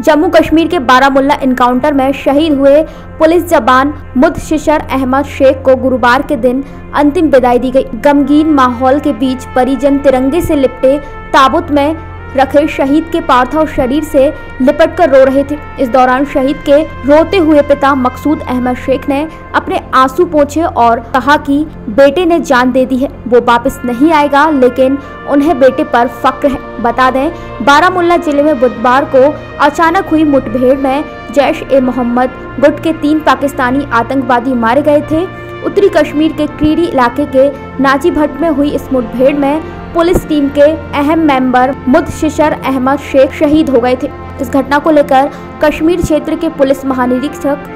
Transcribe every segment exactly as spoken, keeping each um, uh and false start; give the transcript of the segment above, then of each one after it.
जम्मू कश्मीर के बारामुल्ला इनकाउंटर में शहीद हुए पुलिस जवान मुदस्सिर अहमद शेख को गुरुवार के दिन अंतिम विदाई दी गई। गमगीन माहौल के बीच परिजन तिरंगे से लिपटे ताबूत में रखे शहीद के पार्थिव शरीर से लिपटकर रो रहे थे। इस दौरान शहीद के रोते हुए पिता मकसूद अहमद शेख ने अपने आंसू पोंछे और कहा कि बेटे ने जान दे दी है, वो वापस नहीं आएगा, लेकिन उन्हें बेटे पर फक्र है। बता दें, बारामुल्ला जिले में बुधवार को अचानक हुई मुठभेड़ में जैश ए मोहम्मद गुट के तीन पाकिस्तानी आतंकवादी मारे गए थे। उत्तरी कश्मीर के क्रीरी इलाके के नाजी भट्ट में हुई इस मुठभेड़ में पुलिस टीम के अहम मेंबर मुदस्सिर अहमद शेख शहीद हो गए थे। इस घटना को लेकर कश्मीर क्षेत्र के पुलिस महानिरीक्षक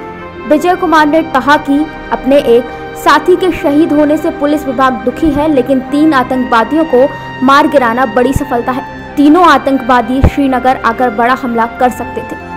विजय कुमार ने कहा कि अपने एक साथी के शहीद होने से पुलिस विभाग दुखी है, लेकिन तीन आतंकवादियों को मार गिराना बड़ी सफलता है। तीनों आतंकवादी श्रीनगर आकर बड़ा हमला कर सकते थे।